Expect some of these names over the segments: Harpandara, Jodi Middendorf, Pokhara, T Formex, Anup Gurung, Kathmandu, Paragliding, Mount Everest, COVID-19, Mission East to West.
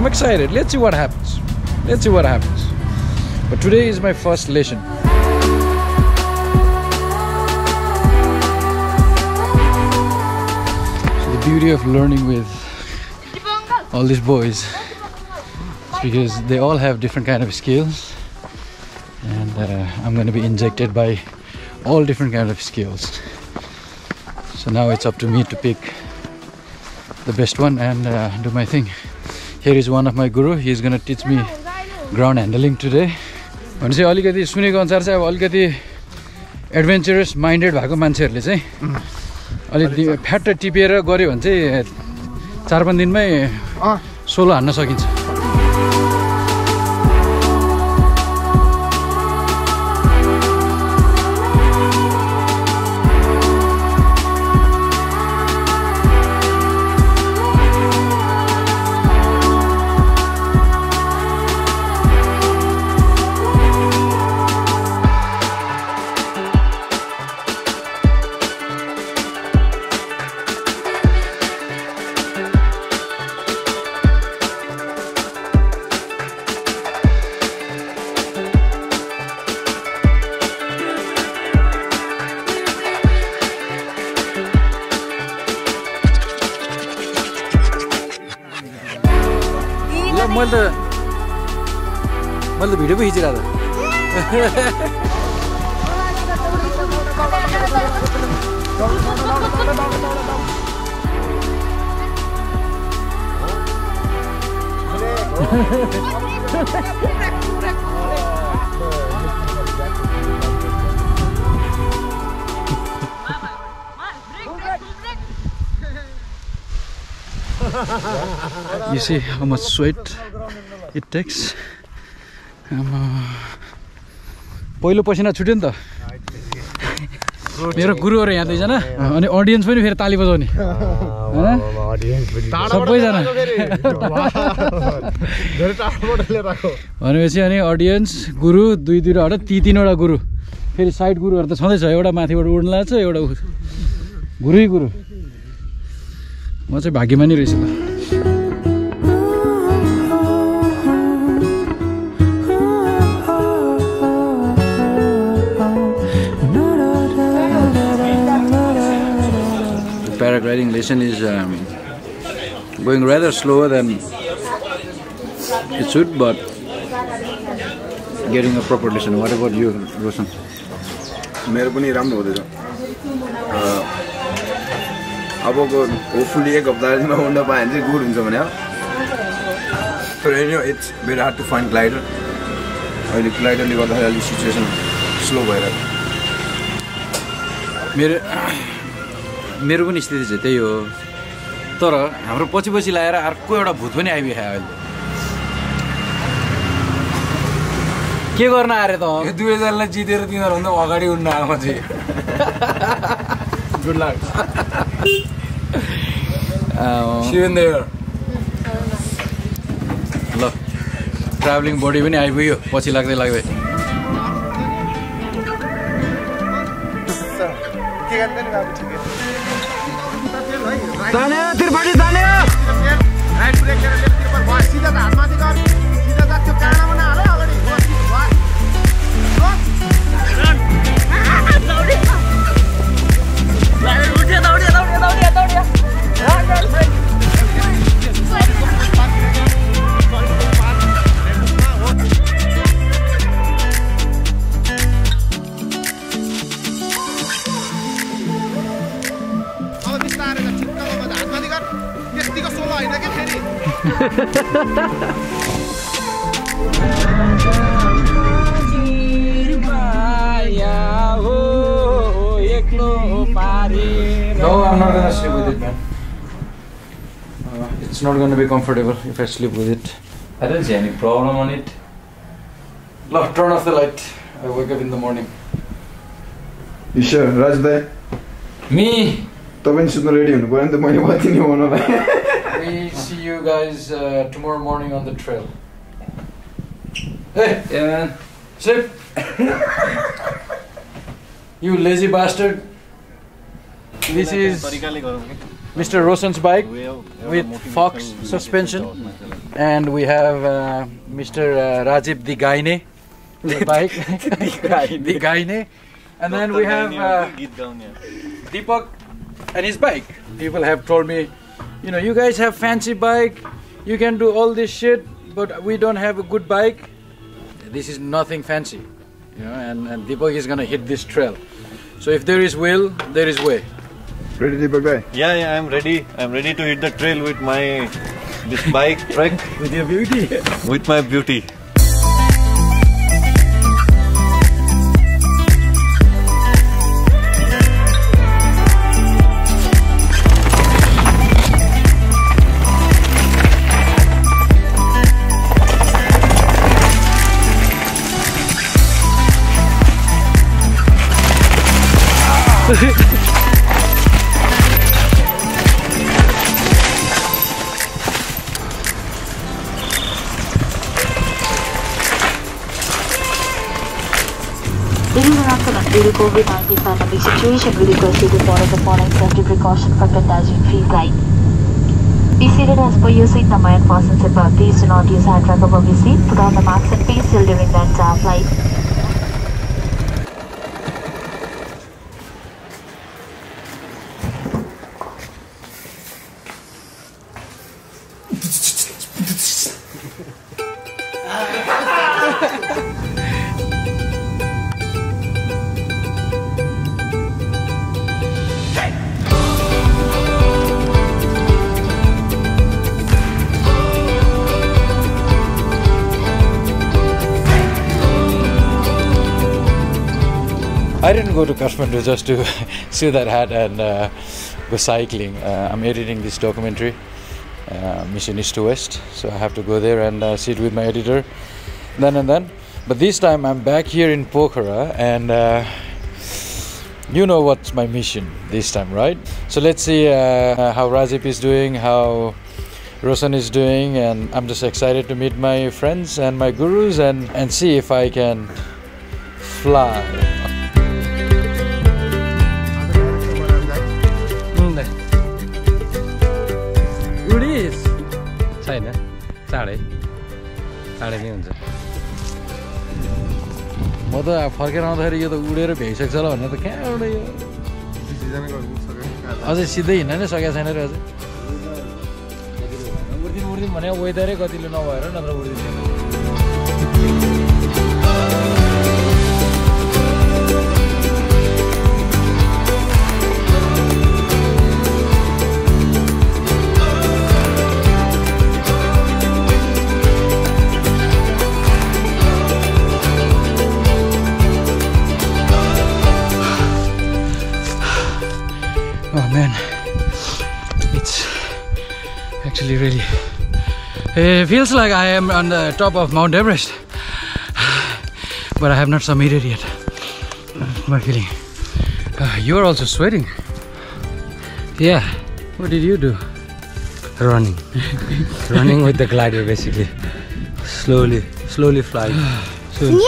I'm excited. Let's see what happens. Let's see what happens. But today is my first lesson. So the beauty of learning with all these boys is because they all have different kind of skills, and I'm going to be injected by all different kind of skills. So now it's up to me to pick the best one and do my thing. Here is one of my guru. He is gonna teach me ground handling today. भनेपछि अलिकति सुनेको अनुसार चाहिँ अब अलिकति adventurous minded भएको मान्छेहरुले चाहिँ अलिकति फ्याट टिपेर गर्यो भने चाहिँ 4-5 दिनमै सोलो हान्न सकिन्छ। मैले भिडियो पो खिचिरहेको थिएँ। You see how much sweat it takes. पहिलो पसिना छुट्यो नि त मेरो गुरुहरु यहाँ दुईजना अनि ऑडियन्स पनि फेरि ताली बजाउने सबैजना भनेपछि अनि ऑडियन्स गुरु दुई हटा तीनवटा गुरु फेरि साइड गुरुहरु त छँदै छ एउटा माथिबाट उड्न लाग्छ एउटा गुरु म चाहिँ भाग्यमानी रहेछु। Paragliding lesson is going rather slower than it should, but getting a proper lesson. What about you, Roshan? मेरो पनि राम्रो हुँदैछ। अबको hopefully एक हप्ता दिनमा हुन पाए भने गुड हुन्छ भने तर it's very hard to find glider. अहिले ग्लाइडरले गर्दा अलि सिचुएसन स्लो भएर मेरो पनि स्थिति चाहिँ त्यही हो, तर हाम्रो पछि लाएर अर्को एउटा भूत पनि आइबिखायो। अहिले के गर्न आरे त यो दुवैजनालाई जितेर तिनीहरुभन्दा अगाडि उड्न आमा चाहिँ गुड लक ल ट्राभलिङ बडी पनि आइपुग्यो पछि लाग्दै के गर्दैन दाने तिरपटी दाने राइट ब्रेक गरेर लेफ्ट तिरपटी भयो सिधा त हातमाथि गर सिधा त त्यो काँडामा नहाल अगाडि No, I'm not gonna sleep with it, man. It's not gonna be comfortable if I sleep with it. I don't see any problem on it. Look, turn off the light. I wake up in the morning. You sure, Raj? Day? Me? We see you guys tomorrow morning on the trail. Hey! Yeah. Slip! You lazy bastard! This is Mr. Roshan's bike with Fox suspension, and we have Mr. Rajib the Gaine bike. The Gaine. And then we have Deepak and his bike. People have told me, you know, you guys have fancy bike, you can do all this shit, but we don't have a good bike. This is nothing fancy, you know, and Deepak is gonna hit this trail. So if there is will, there is way. Ready, Deepak bhai? Yeah, yeah, I'm ready. I'm ready to hit the trail with my this bike trek. With your beauty. With my beauty. Due to COVID-19 pandemic situation, we request you to follow the following safety precaution for contagion free flight. Be seated as per your seat number and persons above. Please do not use hand rack above your seat. Put on the mask and face shield during the entire flight. I didn't go to Kathmandu just to see that hat and go cycling. I'm editing this documentary, Mission East to West, so I have to go there and sit with my editor then. But this time I'm back here in Pokhara, and you know what's my mission this time, right? So let's see how Rajib is doing, how Roshan is doing, and I'm just excited to meet my friends and my gurus and see if I can fly. Really, it feels like I am on the top of Mount Everest, but I have not submitted yet. My feeling. You're also sweating. Yeah. What did you do? Running. Running with the glider, basically. Slowly flying. Slowly.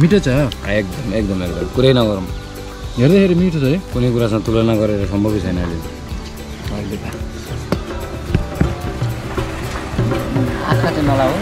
मिठो छ एकदम कुरै नगरौँ हेर्दै हेर्दै मिठो छ है कुनै कुरासँग तुलना गरेर सम्भवै छैन अहिले आखा त नलाऊ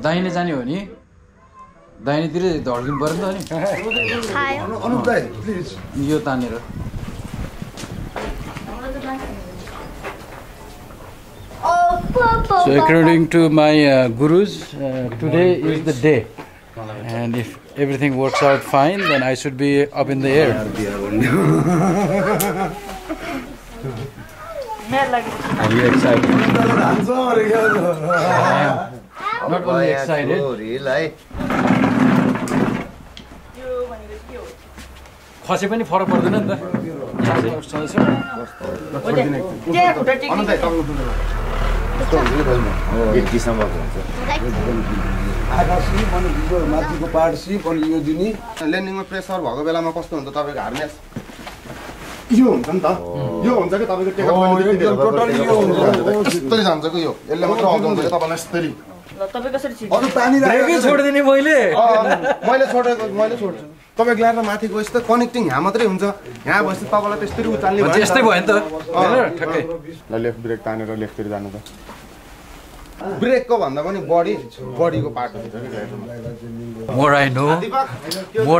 दाहिने जाने हो नि दाहिनेतिर ढड्किनु पर्यो नि त अनि अनुप दाइ प्लिज यो तानेर So according to my gurus, today is the day, and if everything works out fine, then I should be up in the air. Are you excited? I am not only excited. More I know, more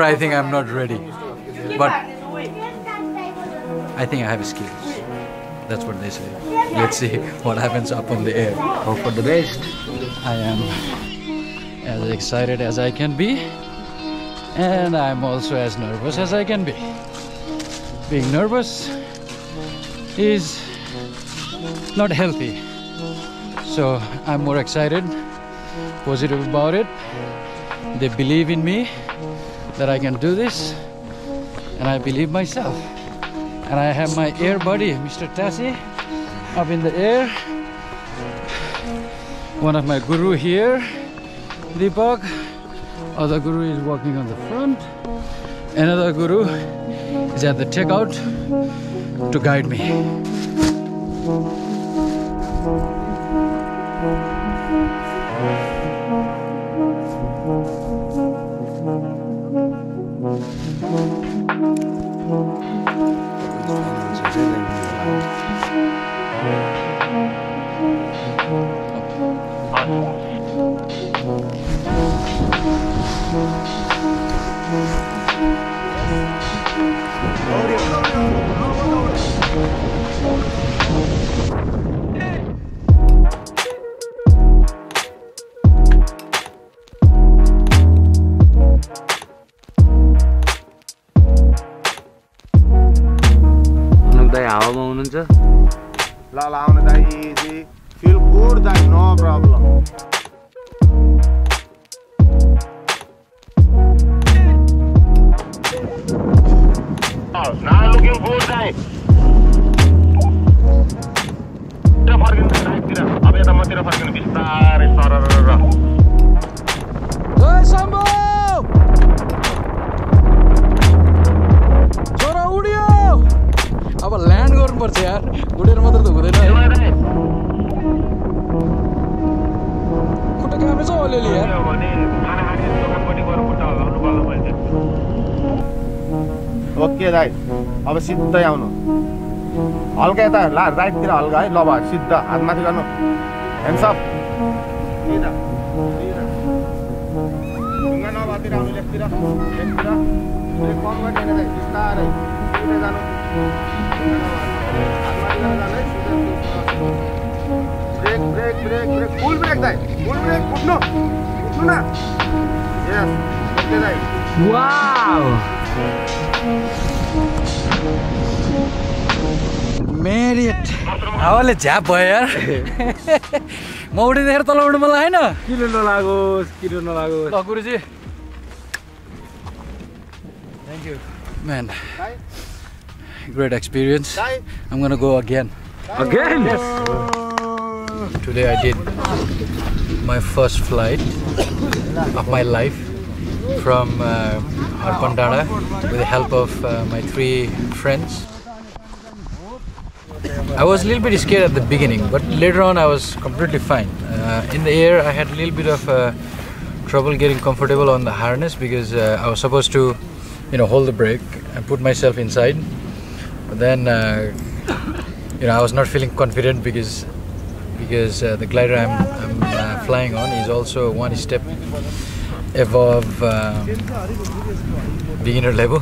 I think I'm not ready. But I think I have skills. That's what they say. Let's see what happens up on the air. Hope for the best. I am as excited as I can be. And I'm also as nervous as I can be. Being nervous is not healthy. So I'm more excited, positive about it. They believe in me that I can do this, and I believe myself. And I have my air buddy, Mr. Tassi, up in the air. One of my guru here, Deepak. Other guru is walking on the front. Another guru is at the checkout to guide me. सिद्धा यावनो, अलग ऐता ला right तेरा अलग है लवा सिद्धा आदमी तेरा नो, hands up, ये ना, इंगेन ना बातेरा उन्हें लेफ्ट तेरा, ये कौन बात है ना ये किस्ता है, ये ना नो, आदमी तेरा ना है, brake brake brake brake, full brake उठनो, उठना, yes, ये ना, wow made it. Awale jab bhayo yaar. Ma udine her tala udnu mala haina. Kilo nalagos. Guruji. Thank you. Man. Great experience. I'm going to go again. Again? Yes. Today I did my first flight of my life from Harpandara with the help of my three friends. I was a little bit scared at the beginning, but later on I was completely fine. In the air I had a little bit of trouble getting comfortable on the harness because I was supposed to, hold the brake and put myself inside. But then, I was not feeling confident because the glider I'm flying on is also one step above beginner level.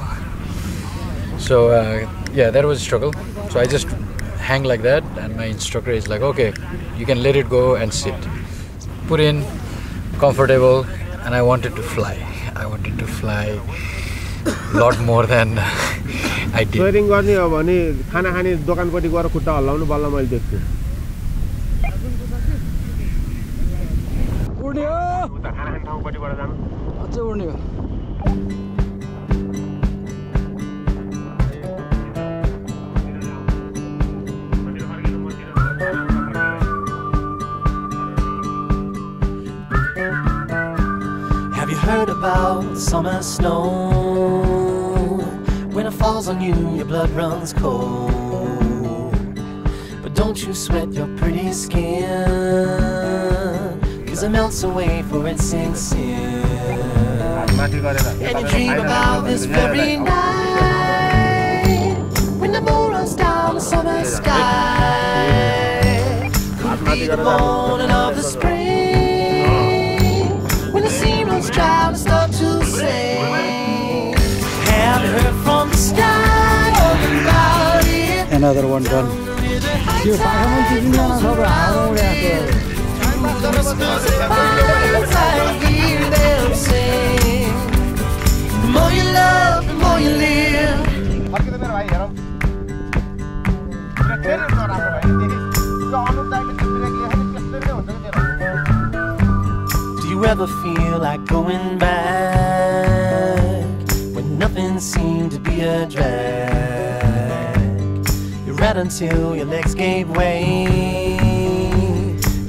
So yeah, that was a struggle. So I just hang like that, and my instructor is like, okay, you can let it go and sit. Put in, comfortable, and I wanted to fly. I wanted to fly a lot more than I did. Heard about summer snow. When it falls on you, your blood runs cold. But don't you sweat your pretty skin, cause it melts away for it sinks in. And you dream about this very night, when the moon runs down the summer sky. Could be the morning of the spring, trying to start to sing. Haven't heard from the sky about it. Another one done. The more you love, the more you live. Do you ever feel like going back when nothing seemed to be a drag? You ran until your legs gave way,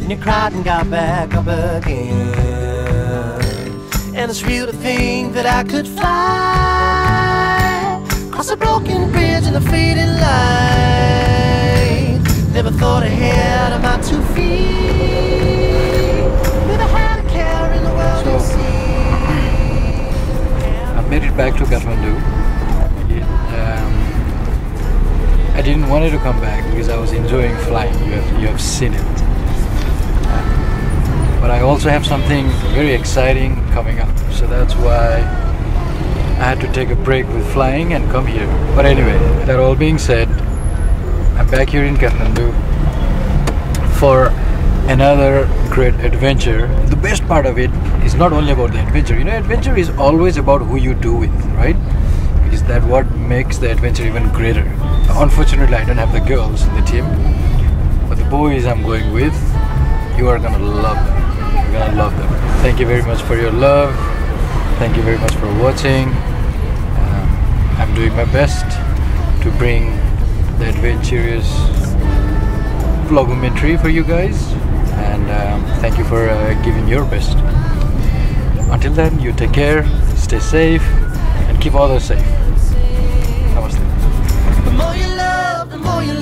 and you cried and got back up again. And it's real to think that I could fly across a broken bridge and a faded light. Never thought ahead of my 2 feet. So, I made it back to Kathmandu. I didn't want it to come back because I was enjoying flying. You have seen it. But I also have something very exciting coming up. So that's why I had to take a break with flying and come here. But anyway, that all being said, I'm back here in Kathmandu for another great adventure. The best part of it is not only about the adventure. You know, adventure is always about who you do with, right? Because that's what makes the adventure even greater. Unfortunately, I don't have the girls in the team, but the boys I'm going with, you are gonna love them. You're gonna love them. Thank you very much for your love. Thank you very much for watching. I'm doing my best to bring the adventurous vlogumentary for you guys. And thank you for giving your best. Until then, you take care, stay safe, and keep others safe. Namaste. The more you love, the more you love.